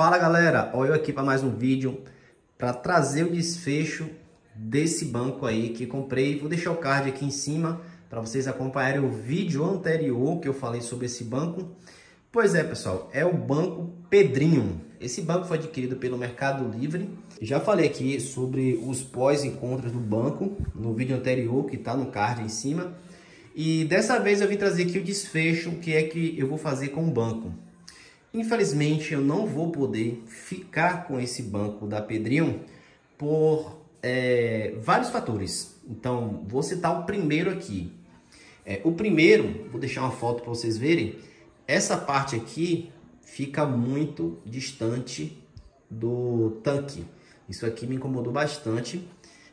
Fala galera, olha eu aqui para mais um vídeo para trazer o desfecho desse banco aí que comprei. Vou deixar o card aqui em cima para vocês acompanharem o vídeo anterior que eu falei sobre esse banco. Pois é pessoal, é o banco Pedrinho. Esse banco foi adquirido pelo Mercado Livre. Já falei aqui sobre os pós e contras do banco no vídeo anterior que está no card em cima. E dessa vez eu vim trazer aqui o desfecho que é que eu vou fazer com o banco. Infelizmente eu não vou poder ficar com esse banco da Pedrinho por vários fatores. Então vou citar o primeiro aqui. O primeiro, vou deixar uma foto para vocês verem. Essa parte aqui fica muito distante do tanque. Isso aqui me incomodou bastante.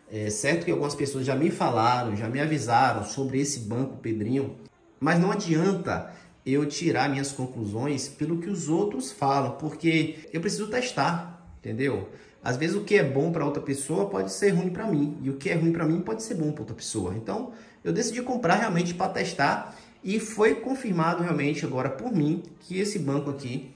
É certo que algumas pessoas já me falaram, já me avisaram sobre esse banco Pedrinho, mas não adianta eu tirar minhas conclusões pelo que os outros falam, porque eu preciso testar, entendeu? Às vezes o que é bom para outra pessoa pode ser ruim para mim, e o que é ruim para mim pode ser bom para outra pessoa. Então, eu decidi comprar realmente para testar, e foi confirmado realmente agora por mim que esse banco aqui,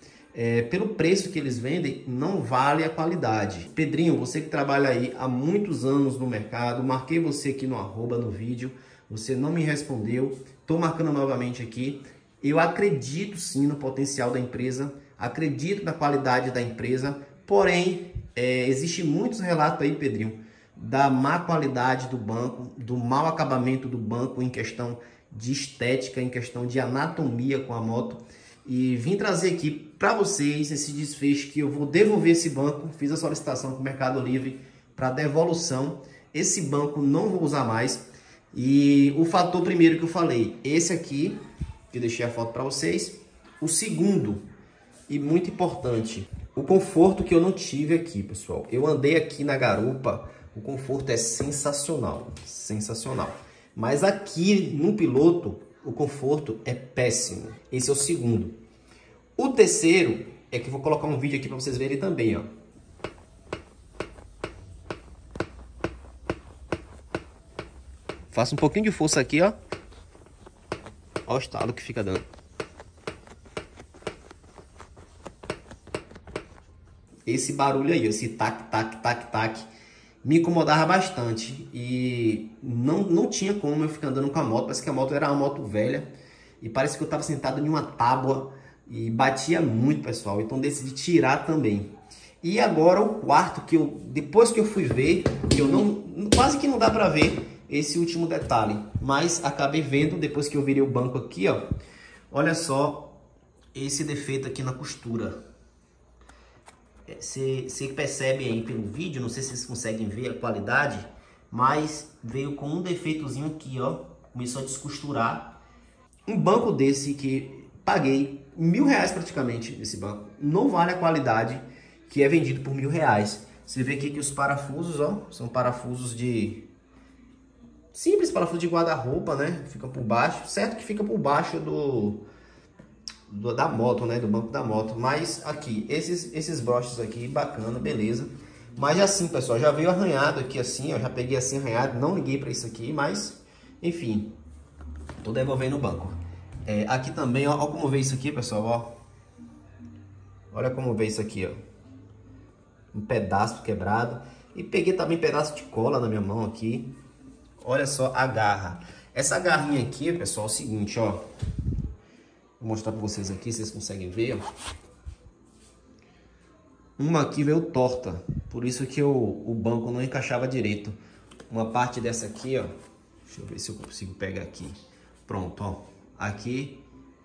pelo preço que eles vendem, não vale a qualidade. Pedrinho, você que trabalha aí há muitos anos no mercado, marquei você aqui no arroba no vídeo, você não me respondeu, estou marcando novamente aqui. Eu acredito sim no potencial da empresa, acredito na qualidade da empresa, porém, existe muitos relatos aí, Pedrinho, da má qualidade do banco, do mau acabamento do banco em questão de estética, em questão de anatomia com a moto. E vim trazer aqui para vocês esse desfecho que eu vou devolver esse banco. Fiz a solicitação com o Mercado Livre para devolução. Esse banco não vou usar mais. E o fator primeiro que eu falei, esse aqui, que eu deixei a foto para vocês. O segundo, e muito importante, o conforto que eu não tive aqui, pessoal. Eu andei aqui na garupa, o conforto é sensacional, sensacional. Mas aqui no piloto, o conforto é péssimo. Esse é o segundo. O terceiro é que eu vou colocar um vídeo aqui para vocês verem também, ó. Faço um pouquinho de força aqui, ó. Olha o estalo que fica dando. Esse barulho aí, esse tac, tac, tac, tac, me incomodava bastante. E não tinha como eu ficar andando com a moto. Parece que a moto era uma moto velha. E parece que eu estava sentado em uma tábua. E batia muito, pessoal. Então decidi tirar também. E agora o quarto, que eu, depois que eu fui ver, que eu não, quase que não dá para ver esse último detalhe, mas acabei vendo depois que eu virei o banco aqui, ó. Olha só esse defeito aqui na costura. Você percebe aí pelo vídeo, não sei se vocês conseguem ver a qualidade, mas veio com um defeitozinho aqui, ó. Começou a descosturar. Um banco desse que paguei R$1.000 praticamente nesse banco, não vale a qualidade que é vendido por R$1.000. Você vê aqui que os parafusos, ó, são parafusos de... simples parafuso de guarda-roupa, né? Fica por baixo. Certo que fica por baixo da moto, né? Do banco da moto. Mas aqui, esses broches aqui, bacana, beleza. Mas assim, pessoal, já veio arranhado aqui assim, ó. Já peguei assim arranhado, não liguei pra isso aqui, mas... enfim, tô devolvendo o banco. Aqui também, ó, como vê isso aqui, pessoal, ó. Olha como vê isso aqui, ó. Um pedaço quebrado. E peguei também um pedaço de cola na minha mão aqui. Olha só a garra. Essa garrinha aqui, pessoal, é o seguinte, ó. Vou mostrar pra vocês aqui, vocês conseguem ver, ó. Uma aqui veio torta. Por isso que o banco não encaixava direito. Uma parte dessa aqui, ó. Deixa eu ver se eu consigo pegar aqui. Pronto, ó. Aqui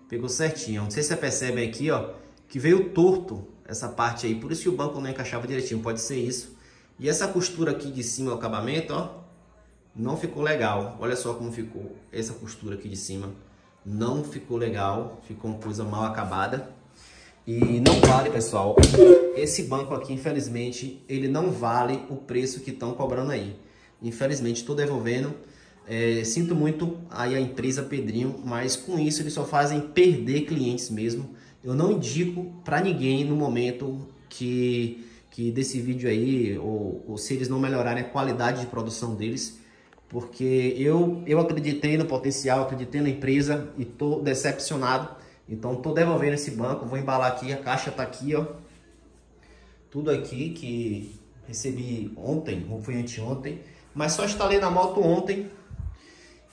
pegou certinho. Não sei se você percebe aqui, ó, que veio torto essa parte aí. Por isso que o banco não encaixava direitinho. Pode ser isso. E essa costura aqui de cima, o acabamento, ó, não ficou legal. Olha só como ficou essa costura aqui de cima. Não ficou legal. Ficou uma coisa mal acabada. E não vale, pessoal. Esse banco aqui, infelizmente, ele não vale o preço que estão cobrando aí. Infelizmente, estou devolvendo. Sinto muito aí a empresa Pedrinho, mas com isso eles só fazem perder clientes mesmo. Eu não indico para ninguém no momento que desse vídeo aí, ou se eles não melhorarem a qualidade de produção deles. Porque eu acreditei no potencial, acreditei na empresa e tô decepcionado. Então tô devolvendo esse banco, vou embalar aqui, a caixa tá aqui, ó. tudo aqui que recebi ontem, ou foi anteontem, mas só instalei na moto ontem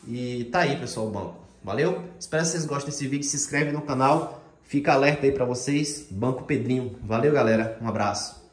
e tá aí, pessoal, o banco. Valeu? Espero que vocês gostem desse vídeo, se inscreve no canal, fica alerta aí pra vocês, Banco Pedrinho. Valeu, galera, um abraço.